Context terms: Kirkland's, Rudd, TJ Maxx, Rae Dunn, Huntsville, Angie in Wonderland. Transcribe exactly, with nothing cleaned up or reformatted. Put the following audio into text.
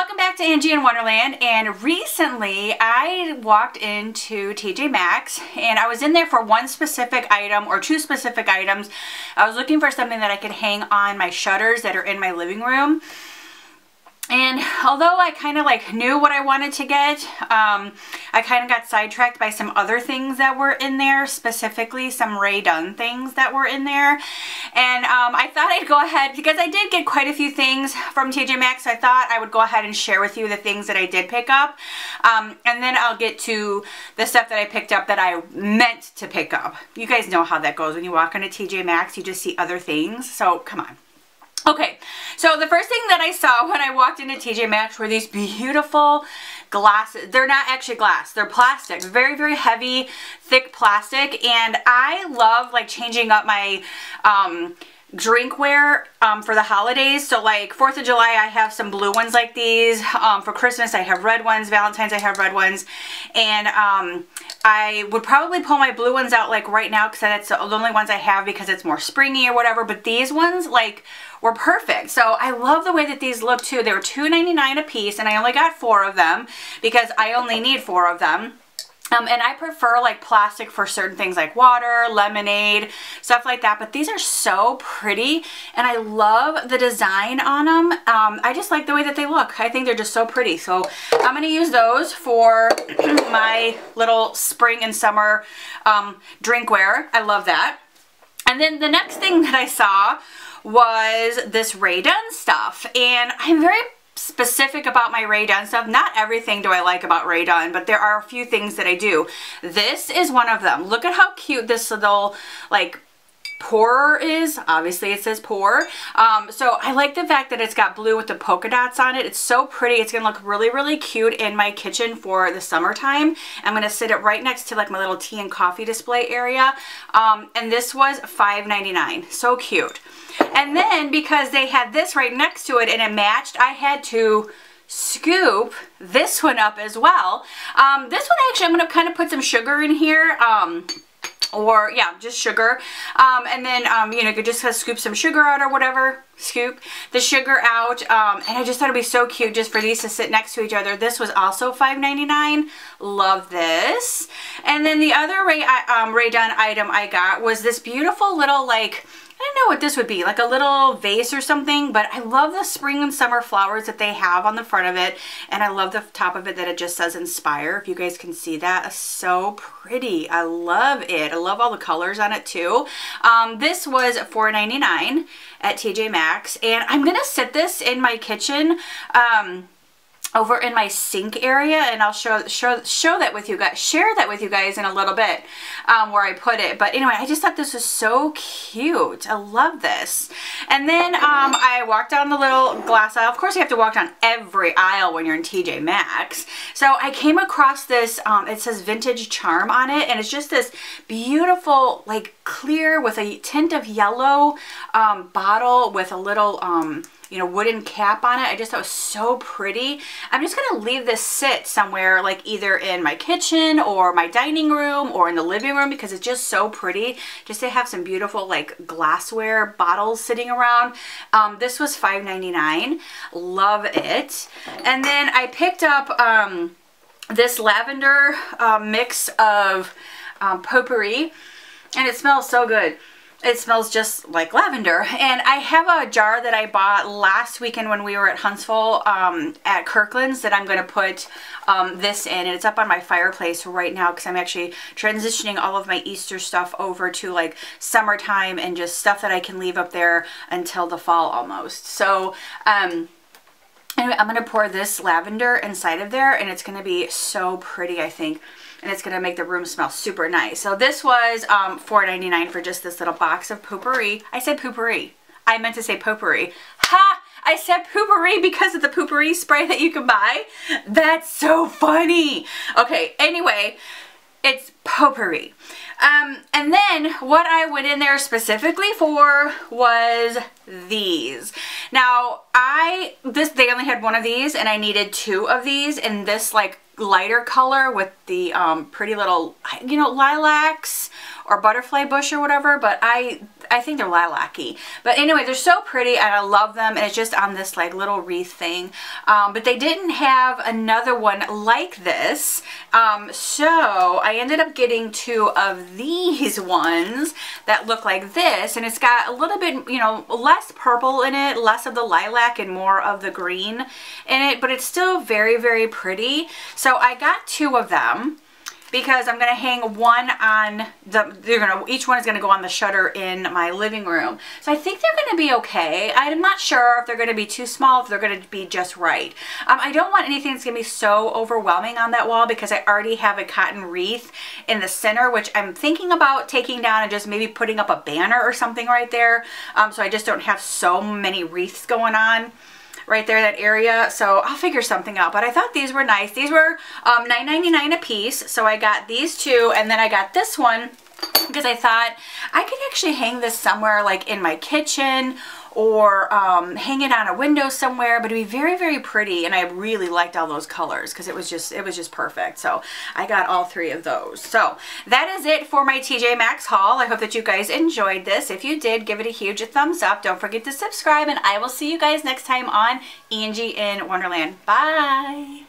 Welcome back to Angie in Wonderland, and recently I walked into T J Maxx and I was in there for one specific item or two specific items. I was looking for something that I could hang on my shutters that are in my living room. And although I kind of like knew what I wanted to get, um, I kind of got sidetracked by some other things that were in there, specifically some Rae Dunn things that were in there. And um, I thought I'd go ahead, because I did get quite a few things from T J Maxx, I thought I would go ahead and share with you the things that I did pick up. Um, and then I'll get to the stuff that I picked up that I meant to pick up. You guys know how that goes. When you walk into T J Maxx, you just see other things. So come on. Okay, so the first thing that I saw when I walked into T J Maxx were these beautiful glasses. They're not actually glass, they're plastic. Very, very heavy, thick plastic. And I love like changing up my um, drinkware um, for the holidays. So like fourth of July, I have some blue ones like these. Um, for Christmas, I have red ones. Valentine's, I have red ones. And um, I would probably pull my blue ones out like right now, because that's the only ones I have because it's more springy or whatever. But these ones like were perfect. So I love the way that these look too. They were two ninety-nine a piece, and I only got four of them because I only need four of them. Um, and I prefer like plastic for certain things like water, lemonade, stuff like that. But these are so pretty, and I love the design on them. Um, I just like the way that they look. I think they're just so pretty. So I'm going to use those for my little spring and summer um, drinkware. I love that. And then the next thing that I saw was this Rae Dunn stuff, and I'm very specific about my Rae Dunn stuff. Not everything do I like about Rae Dunn, but there are a few things that I do. This is one of them. Look at how cute this little like pourer is. Obviously it says pour. Um, so I like the fact that it's got blue with the polka dots on it. It's so pretty. It's gonna look really, really cute in my kitchen for the summertime. I'm gonna sit it right next to like my little tea and coffee display area. Um, and this was five ninety-nine. So cute. And then because they had this right next to it and it matched, I had to scoop this one up as well. Um, this one actually, I'm gonna kind of put some sugar in here. Um, or yeah, just sugar. Um, and then, um, you know, you could just scoop some sugar out or whatever, scoop the sugar out. Um, and I just thought it'd be so cute just for these to sit next to each other. This was also five ninety-nine. Love this. And then the other Rae, um, Rae Dunn item I got was this beautiful little like, I don't know what this would be, like a little vase or something, but I love the spring and summer flowers that they have on the front of it, and I love the top of it that it just says Inspire, if you guys can see that. It's so pretty. I love it. I love all the colors on it too. Um, this was four ninety-nine at T J Maxx, and I'm going to sit this in my kitchen um, over in my sink area, and I'll show show show that with you guys, share that with you guys in a little bit, um, where I put it. But anyway, I just thought this was so cute. I love this. And then um, I walked down the little glass aisle. Of course, you have to walk down every aisle when you're in T J Maxx. So I came across this. Um, it says Vintage Charm on it, and it's just this beautiful, like clear with a tint of yellow um, bottle with a little. Um, you know, wooden cap on it. I just thought it was so pretty. I'm just gonna leave this sit somewhere, like either in my kitchen or my dining room or in the living room, because it's just so pretty just to have some beautiful like glassware bottles sitting around. Um, this was five ninety-nine. Love it. And then I picked up um, this lavender uh, mix of um, potpourri, and it smells so good. It smells just like lavender. And I have a jar that I bought last weekend when we were at Huntsville um, at Kirkland's that I'm going to put um, this in. And it's up on my fireplace right now because I'm actually transitioning all of my Easter stuff over to like summertime and just stuff that I can leave up there until the fall almost. So, um... anyway, I'm going to pour this lavender inside of there, and it's going to be so pretty, I think. And it's going to make the room smell super nice. So this was um, four ninety-nine for just this little box of potpourri. I said potpourri. I meant to say potpourri. Ha! I said potpourri because of the potpourri spray that you can buy. That's so funny. Okay, anyway, it's potpourri. Um, and then what I went in there specifically for was these. Now, I, this, they only had one of these, and I needed two of these in this like lighter color with the um, pretty little, you know, lilacs or butterfly bush or whatever. But I, I think they're lilac-y. But anyway, they're so pretty and I love them, and it's just on this like little wreath thing. Um, but they didn't have another one like this. Um, so I ended up getting two of these ones that look like this, and it's got a little bit, you know, less purple in it, less of the lilac and more of the green in it, but it's still very, very pretty. So I got two of them, because I'm going to hang one on the, they're going to, each one is going to go on the shutter in my living room. So I think they're going to be okay. I'm not sure if they're going to be too small, if they're going to be just right. Um, I don't want anything that's going to be so overwhelming on that wall, because I already have a cotton wreath in the center, which I'm thinking about taking down and just maybe putting up a banner or something right there. Um, so I just don't have so many wreaths going on right there, that area. So I'll figure something out, but I thought these were nice. These were um, nine ninety-nine a piece, so I got these two, and then I got this one because I thought I could actually hang this somewhere like in my kitchen or um, hang it on a window somewhere, but it'd be very, very pretty, and I really liked all those colors because it was just it was just perfect. So I got all three of those. So that is it for my T J Maxx haul. I hope that you guys enjoyed this. If you did, give it a huge thumbs up. Don't forget to subscribe, and I will see you guys next time on Angie in Wonderland. Bye!